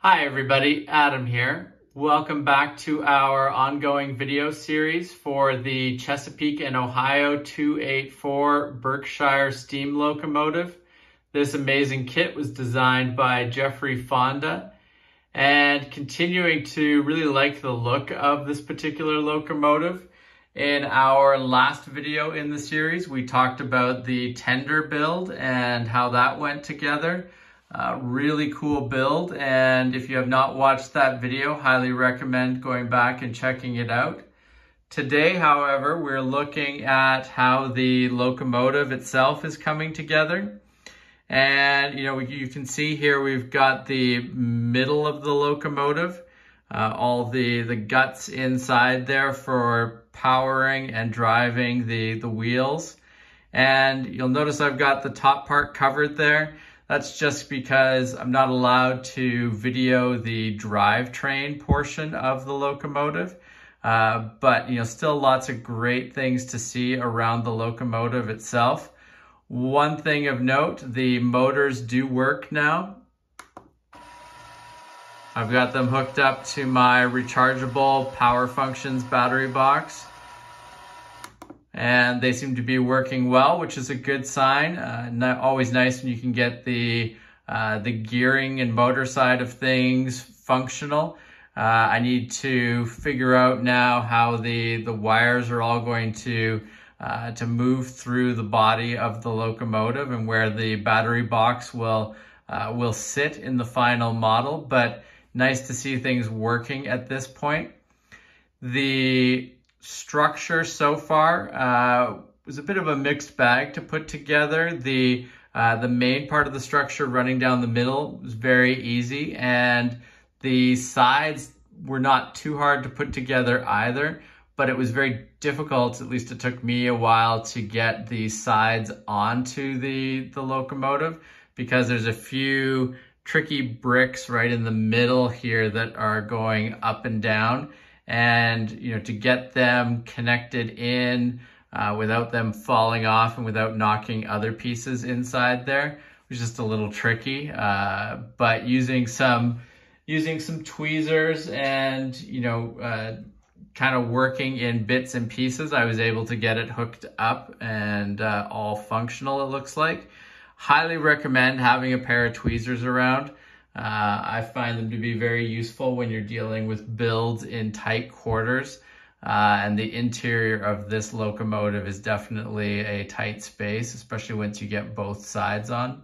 Hi everybody, Adam here. Welcome back to our ongoing video series for the Chesapeake and Ohio 284 Berkshire steam locomotive. This amazing kit was designed by Jeffery Fonda, and continuing to really like the look of this particular locomotive. In our last video in the series, we talked about the tender build and how that went together. Really cool build, and if you have not watched that video, highly recommend going back and checking it out. Today, however, we're looking at how the locomotive itself is coming together. And, you know, you can see here we've got the middle of the locomotive, all the guts inside there for powering and driving the wheels. And you'll notice I've got the top part covered there. That's just because I'm not allowed to video the drivetrain portion of the locomotive. But, you know, still lots of great things to see around the locomotive itself. One thing of note, the motors do work now. I've got them hooked up to my rechargeable Power Functions battery box, and they seem to be working well, which is a good sign. Not always nice when you can get the gearing and motor side of things functional. I need to figure out now how the wires are all going to move through the body of the locomotive and where the battery box will sit in the final model. But nice to see things working at this point. The structure so far was a bit of a mixed bag to put together. The main part of the structure running down the middle was very easy, and the sides were not too hard to put together either, but it was very difficult, at least it took me a while, to get the sides onto the locomotive, because there's a few tricky bricks right in the middle here that are going up and down. And, you know, to get them connected in without them falling off and without knocking other pieces inside there was just a little tricky. But using some tweezers and, you know, kind of working in bits and pieces, I was able to get it hooked up and all functional, it looks like. Highly recommend having a pair of tweezers around. I find them to be very useful when you're dealing with builds in tight quarters, and the interior of this locomotive is definitely a tight space, especially once you get both sides on.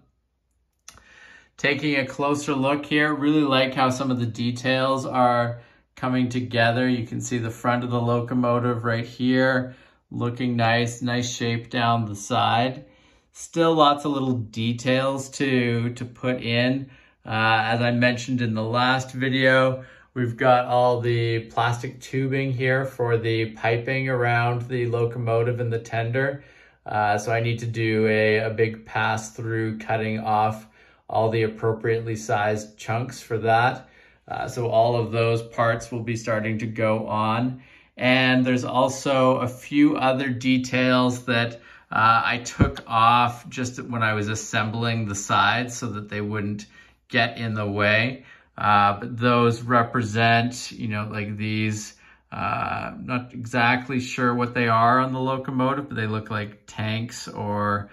Taking a closer look here, really like how some of the details are coming together. You can see the front of the locomotive right here, looking nice, nice shape down the side. Still lots of little details to put in. As I mentioned in the last video, we've got all the plastic tubing here for the piping around the locomotive and the tender. So I need to do a big pass through, cutting off all the appropriately sized chunks for that. So all of those parts will be starting to go on. And there's also a few other details that I took off just when I was assembling the sides so that they wouldn't get in the way, but those represent, you know, like these, not exactly sure what they are on the locomotive, but they look like tanks or,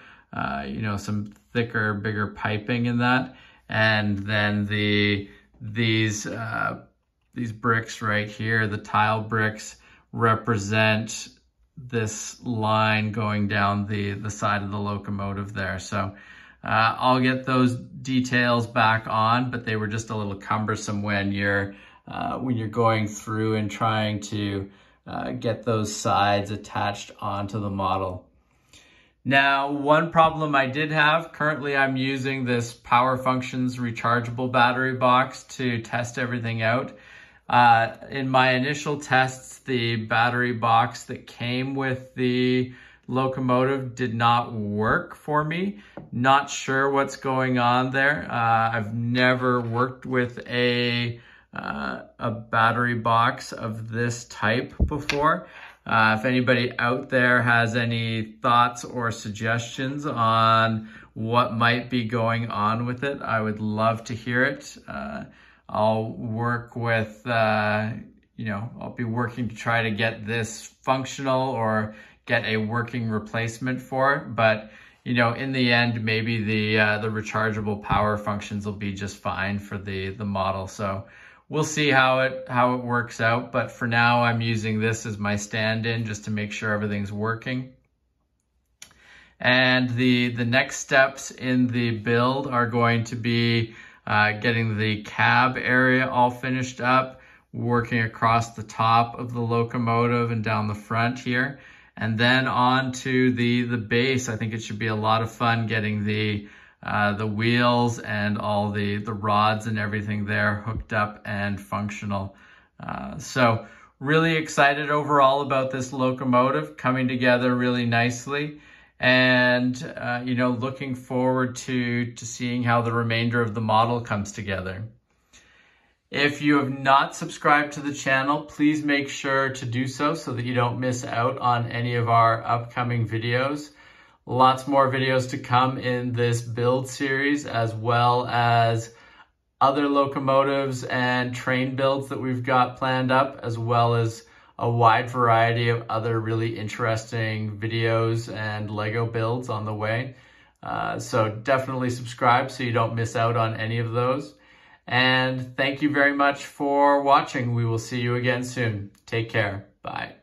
you know, some thicker, bigger piping in that. And then these bricks right here, the tile bricks, represent this line going down the side of the locomotive there. So I'll get those details back on, but they were just a little cumbersome when you're going through and trying to get those sides attached onto the model. Now, one problem I did have, currently I'm using this Power Functions rechargeable battery box to test everything out. In my initial tests, the battery box that came with the locomotive did not work for me. Not sure what's going on there. I've never worked with a battery box of this type before. If anybody out there has any thoughts or suggestions on what might be going on with it, I would love to hear it. I'll work with, you know, I'll be working to try to get this functional or get a working replacement for it. But, you know, in the end, maybe the rechargeable power functions will be just fine for the model. So we'll see how it works out. But for now, I'm using this as my stand-in just to make sure everything's working. And the next steps in the build are going to be getting the cab area all finished up, working across the top of the locomotive and down the front here, and then on to the base. I think it should be a lot of fun getting the wheels and all the rods and everything there hooked up and functional. So really excited overall about this locomotive coming together really nicely. And, you know, looking forward to seeing how the remainder of the model comes together. If you have not subscribed to the channel, please make sure to do so, so that you don't miss out on any of our upcoming videos. Lots more videos to come in this build series, as well as other locomotives and train builds that we've got planned up, as well as a wide variety of other really interesting videos and LEGO builds on the way. So definitely subscribe so you don't miss out on any of those. And thank you very much for watching. We will see you again soon. Take care. Bye.